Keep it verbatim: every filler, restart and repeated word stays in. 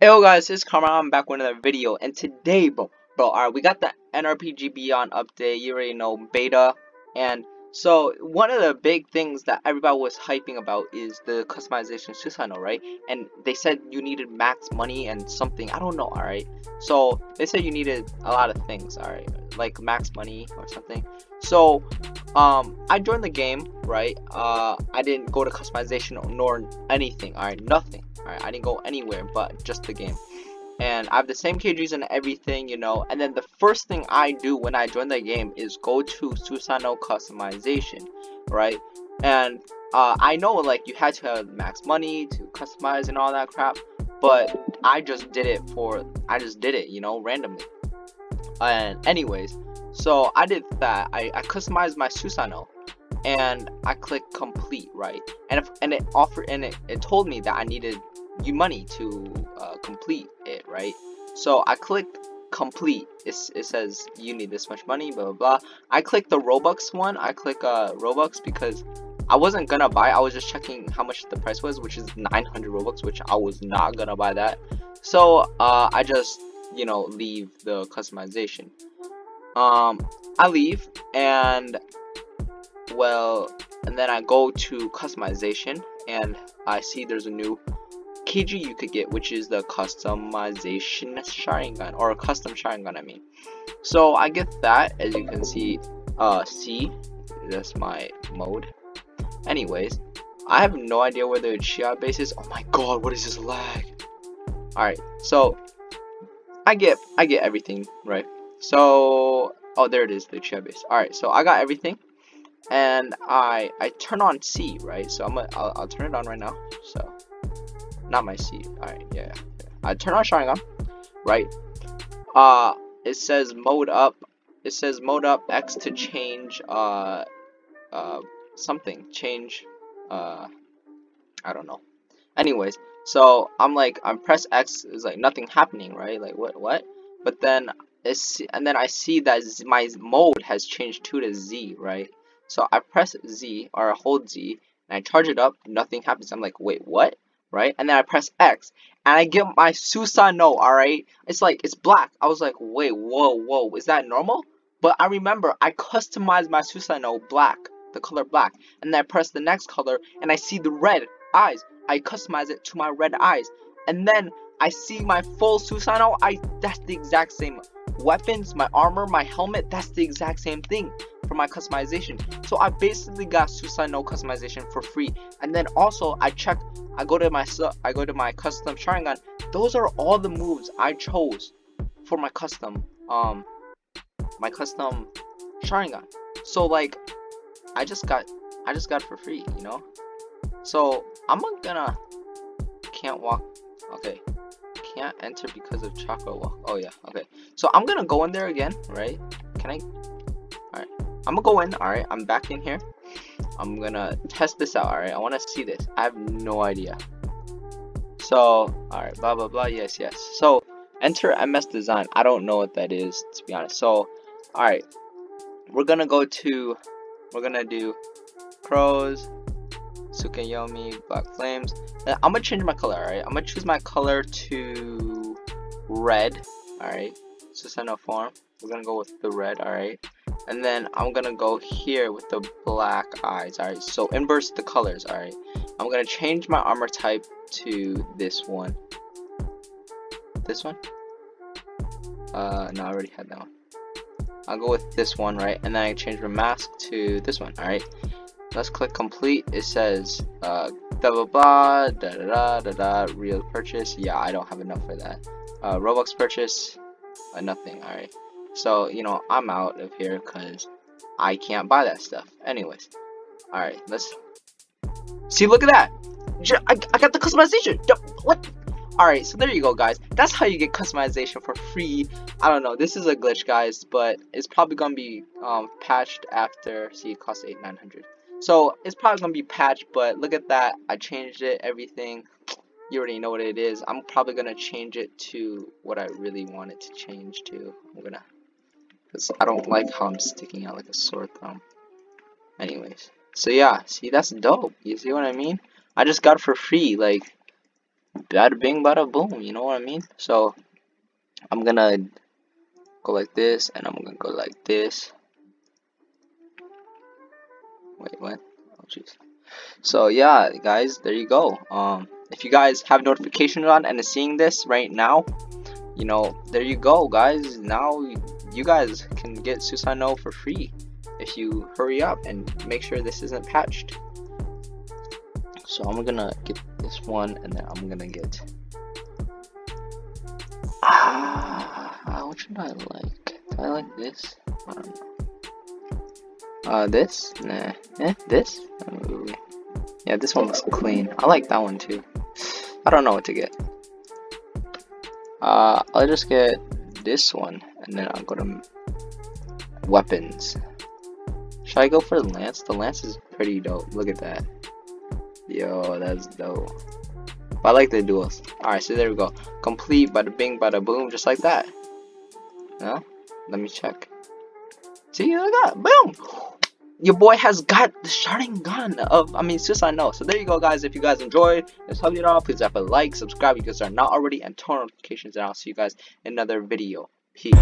Yo guys, it's Karma. I'm back with another video, and today, bro, bro, alright, we got the N R P G Beyond update. You already know, beta, and so one of the big things that everybody was hyping about is the customization Susanoo, right? And they said you needed max money and something. I don't know, alright. So they said you needed a lot of things, alright, like max money or something. So, um, I joined the game, right? Uh, I didn't go to customization nor anything, alright, nothing. Alright, I didn't go anywhere but just the game, and I have the same K Gs and everything, you know. And then the first thing I do when I join the game is go to Susanoo customization, right? And uh, I know, like, you had to have max money to customize and all that crap, but I just did it for I just did it, you know, randomly. And anyways, so I did that. I, I customized my Susanoo. And I clicked complete, right? And if, and it offered and it, it told me that I needed you money to uh, complete it, right? So I clicked complete. It's, it says you need this much money, blah, blah, blah. I clicked the Robux one. I click uh, Robux because I wasn't gonna buy. I was just checking how much the price was, which is nine hundred Robux, which I was not gonna buy that. So uh, I just, you know, leave the customization. Um, I leave and. Well, and then I go to customization, and I see there's a new K G you could get, which is the customization Sharingan, or a custom Sharingan, I mean. So I get that, as you can see, uh, C, that's my mode. Anyways, I have no idea where the Chiabase is. Oh my god, what is this lag? Alright, so, I get, I get everything, right? So, oh, there it is, the Chiabase. Alright, so I got everything. And I I turn on C, right? So I'm gonna, I'll, I'll turn it on right now. So not my C. All right, yeah. yeah. I turn on Sharingan, right? Uh, it says mode up. It says mode up X to change uh uh something. Change uh I don't know. Anyways, so I'm like I'm press X. It's like nothing happening, right? Like what what? But then it's and then I see that my mode has changed to the Z, right? So I press Z, or I hold Z, and I charge it up, nothing happens. I'm like, wait, what? Right? And then I press X, and I get my Susanoo, alright? It's like, it's black. I was like, wait, whoa, whoa, is that normal? But I remember, I customized my Susanoo black, the color black, and then I press the next color, and I see the red eyes. I customize it to my red eyes, and then I see my full Susanoo. I, that's the exact same weapons, my armor, my helmet, that's the exact same thing. For my customization. So I basically got Susanoo customization for free. And then also I check I go to my I go to my custom Sharingan. Those are all the moves I chose for my custom um my custom Sharingan. So like I just got I just got for free, you know? So I'm not gonna can't walk okay. Can't enter because of chakra walk. Oh yeah, okay. So I'm gonna go in there again, right? Can I Alright, I'm gonna go in. Alright, I'm back in here. I'm gonna test this out. Alright, I wanna see this. I have no idea. So, alright, blah blah blah. Yes, yes. So, enter M S Design. I don't know what that is, to be honest. So, alright, we're gonna go to. We're gonna do Crows, Tsukuyomi, Black Flames. And I'm gonna change my color. Alright, I'm gonna choose my color to red. Alright, Susanoo form. We're gonna go with the red. Alright. And then I'm gonna go here with the black eyes. Alright, so inverse the colors. Alright, I'm gonna change my armor type to this one. This one? Uh, no, I already had that one. I'll go with this one, right? And then I change my mask to this one. Alright, let's click complete. It says, uh, blah blah blah, da da da da da, real purchase. Yeah, I don't have enough for that. Uh, Robux purchase, uh, nothing. Alright. So, you know, I'm out of here because I can't buy that stuff. Anyways, alright, let's see. Look at that. I, I got the customization. What? Alright, so there you go, guys. That's how you get customization for free. I don't know. This is a glitch, guys, but it's probably going to be um, patched after. See, it costs eight thousand nine hundred. So it's probably going to be patched, but look at that. I changed it, everything. You already know what it is. I'm probably going to change it to what I really want it to change to. I'm going to. Because I don't like how I'm sticking out like a sore thumb. Anyways. So yeah. See, that's dope. You see what I mean? I just got it for free. Like, bada bing bada boom, you know what I mean? So I'm gonna go like this, and I'm gonna go like this. Wait, what? Oh jeez. So yeah guys, there you go. Um if you guys have notifications on and are seeing this right now, you know, there you go guys. Now you guys can get Susanoo for free if you hurry up and make sure this isn't patched. So I'm gonna get this one, and then I'm gonna get ah, what should I like? Do I like this? I don't know. Uh, this? Nah. Eh, this? Ooh. Yeah, this one looks clean. I like that one too. I don't know what to get. Uh, I'll just get this one, and then I'll go to weapons. Should I go for the lance? The lance is pretty dope. Look at that. Yo, that's dope. But I like the duels. Alright, so there we go. Complete, bada bing, bada boom, just like that. Huh? Let me check. See, look at that. Boom! Your boy has got the Sharingan of, I mean, Susanoo. So there you go, guys. If you guys enjoyed this video, please drop a like, subscribe if you guys are not already, and turn on notifications, and I'll see you guys in another video. Peace.